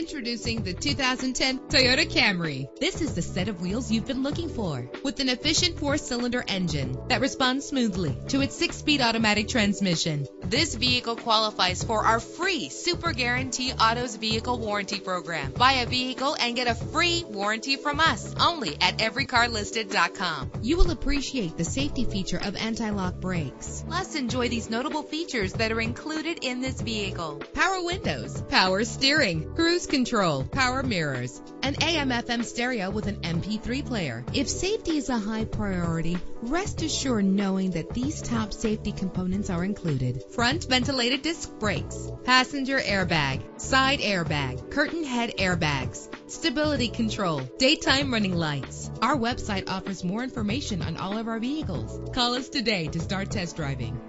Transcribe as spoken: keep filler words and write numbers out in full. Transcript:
Introducing the two thousand ten Toyota Camry. This is the set of wheels you've been looking for, with an efficient four-cylinder engine that responds smoothly to its six-speed automatic transmission. This vehicle qualifies for our free Super Guarantee Autos Vehicle Warranty Program. Buy a vehicle and get a free warranty from us, only at every car listed dot com. You will appreciate the safety feature of anti-lock brakes. Plus, enjoy these notable features that are included in this vehicle: power windows, power steering, cruise control, power mirrors, an A M F M stereo with an M P three player. If safety is a high priority, rest assured knowing that these top safety components are included: front ventilated disc brakes, passenger airbag, side airbag, curtain head airbags, stability control, daytime running lights. Our website offers more information on all of our vehicles. Call us today to start test driving.